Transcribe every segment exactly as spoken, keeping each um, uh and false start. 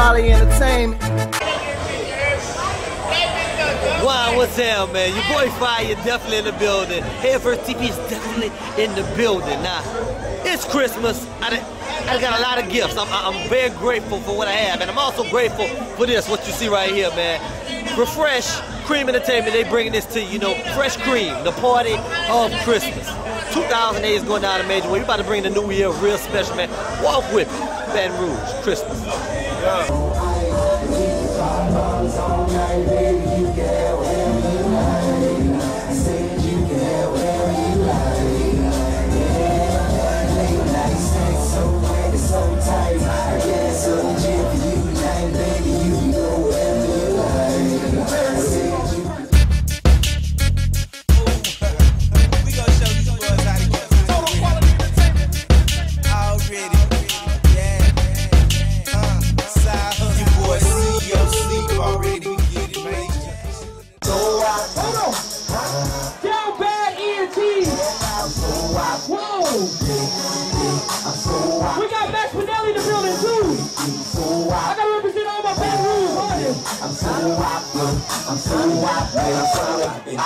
Quality Entertainment. Wow, what's up, man? Your boy Fyre, you're definitely in the building. Head First T V is definitely in the building. Now, it's Christmas. I done, I done got a lot of gifts. I'm, I'm very grateful for what I have, and I'm also grateful for this, what you see right here, man. Refresh KREAM Entertainment, they bringing this to you, you know, Fresh KREAM, the party of Christmas. two thousand eight is going down a major way. We're about to bring the new year real special, man. Walk with me. Baton Rouge, Christmas. We got Max Minelli in the building too. I gotta represent all my Baton Rouge artists. I'm so popular, I'm so popular, I'm so popular.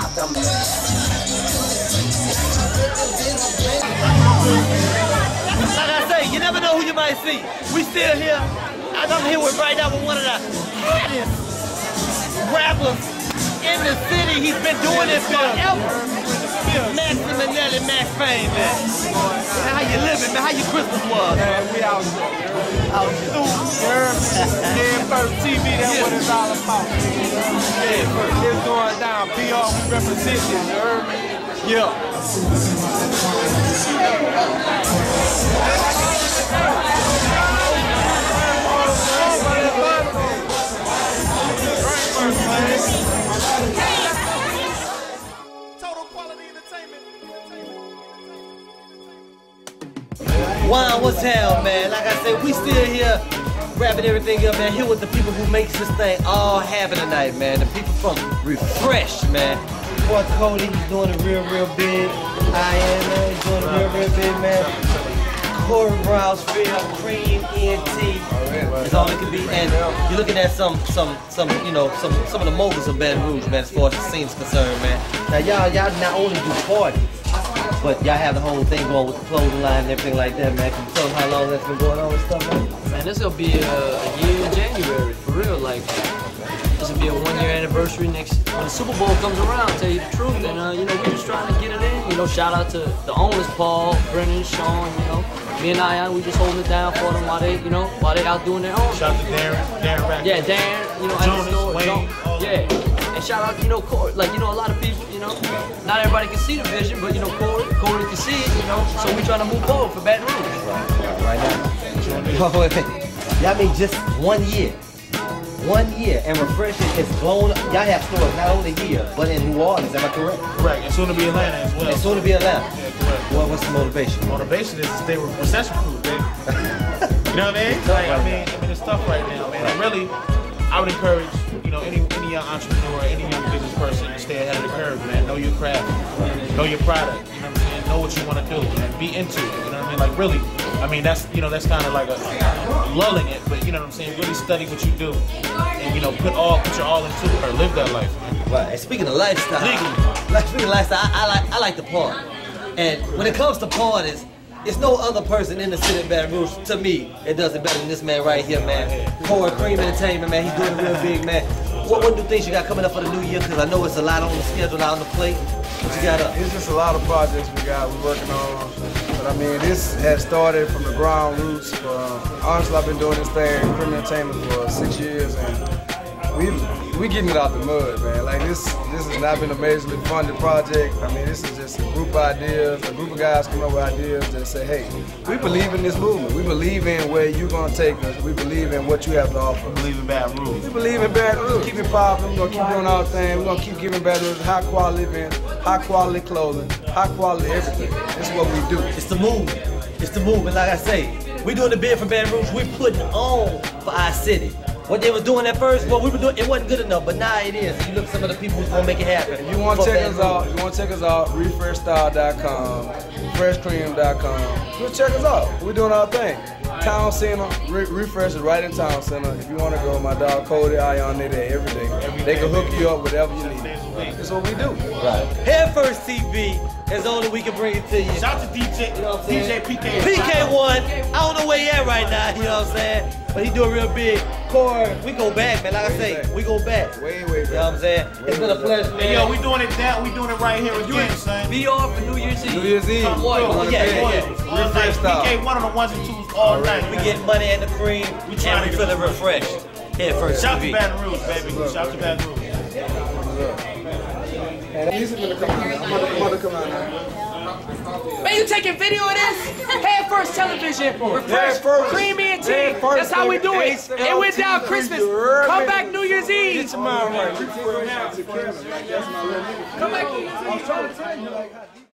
Like I say, you never know who you might see. We still here. I'm here with right now with one of the hottest rappers in the city. He's been doing it forever. Max Minelli, Max Fame, man. How you living, man? How your Christmas was? Man, we out here. Out here. Head First T V, that's yeah. What it's all about. Yeah. It's going down. P R, we representing, you heard me? Yeah. Total quality. Wow, what's hell, man? Like I said, we still here wrapping everything up, man. Here with the people who makes this thing all happen tonight, man. The people from Refresh, man. Fort Cody is doing it real, real big. I am, man, he's doing it real, real big, man. Corey Brown's real KREAM E N T. It's all it can be. And you're looking at some, some, some, you know, some, some of the moguls of Baton Rouge, man, as far as the scene's concerned, man. Now, y'all, y'all not only do parties, but y'all have the whole thing going with the clothing line and everything like that, man. Can you tell them how long that's been going on and stuff, man? Man, this gonna be a, a year in January, for real. Like, this will be a one-year anniversary next when the Super Bowl comes around. Tell you the truth, and uh, you know we're just trying to get it in. You know, shout out to the owners, Paul, Brennan, Sean. You know, me and I, we just holding it down for them while they, you know, while they out doing their own. Shout out to Darren, Darren Reckles. Yeah, Darren. You know, Jonas, store, Wayne, Jonas, yeah. And shout out, you know, Corey. Like, you know, a lot of people, you know, not everybody can see the vision, but, you know, Corey, Corey can see it, you know, so we trying to move forward for Baton Rouge. Right, right, right now. Oh, y'all mean just one year. One year, and Refreshing is blown up. Y'all have stores not only here, but in New Orleans, am I correct? Correct, and soon to be Atlanta as well. And soon to be Atlanta. Yeah, correct. Well, what's the motivation? Motivation is to stay recession-proof, baby. You know what I mean? It's like, right I, mean, I mean, it's tough right now, man. And really, I would encourage, you know, any any young entrepreneur, any young business person to stay ahead of the curve, man. Know your craft, know your product, you know what I'm saying? Know what you want to do, and be into it, you know what I mean? Like, really, I mean, that's, you know, that's kind of like a, a lulling it, but you know what I'm saying? Really study what you do and, you know, put all, put your all into it or live that life, man. Right, and speaking of lifestyle. Legally. Like, speaking of lifestyle, I, I, like, I like to party. And when it comes to parties, there's no other person in the city of Baton Rouge, to me, that does it better than this man right here, man. Corey, KREAM Entertainment, man. He's doing it real big, man. What, what new things you got coming up for the new year? Because I know it's a lot on the schedule, out on the plate. What you got up? It's just a lot of projects we got, we're working on. But I mean, this has started from the ground roots. But, um, honestly, I've been doing this thing, KREAM Entertainment, for six years. and. We we getting it out the mud, man. Like this this has not been an amazingly funded project. I mean, this is just a group of ideas, a group of guys coming up with ideas that say, hey, we believe in this movement. We believe in where you're gonna take us. We believe in what you have to offer. We believe in Baton Rouge. We believe in Baton Rouge. Keep it popping. We're gonna keep doing our thing. We're gonna keep giving Baton Rouge high quality events, high quality clothing, high quality everything. This is what we do. It's the movement. It's the movement. Like I say, we're doing the bid for Baton Rouge. We're putting on for our city. What they were doing at first, well, we were doing, it wasn't good enough, but now it is. You look at some of the people who's gonna make it happen. If you want to check us out, you want to check us out, refresh style dot com, fresh cream dot com. Just check us out. We're doing our thing. Town Center. Re refresh is right in Town Center. If you want to go, my dog Cody, I on there every day. They can hook you up with whatever you need. Right. That's what we do. Right. Head First T V is all that we can bring it to you. Shout out to D J, you know what I'm saying? D J P K one. I don't know where he at right now. You know what I'm saying? But he doing real big. Corey, we go back, man. Like way I say, back. we go back. Way, way back. You know what I'm saying? Way, it's been a pleasure, man. Yo, we doing it down. We doing it right here again, son. Be off for New Year's Eve. New Year's Eve. Come on, yeah, yeah. Refresh P K one on the ones and twos all night. Right. We get money and the cream. We trying to feel it refreshed. Head First. Shout to Baton Rouge, baby. Shout to Baton Rouge. Music gonna come out. I'm gonna come out now. Man, you taking video of this? Head First Television, Refresh, Cream and Tea. That's how we do it. It went down Christmas. Come back New Year's Eve. Come back New Year's Eve.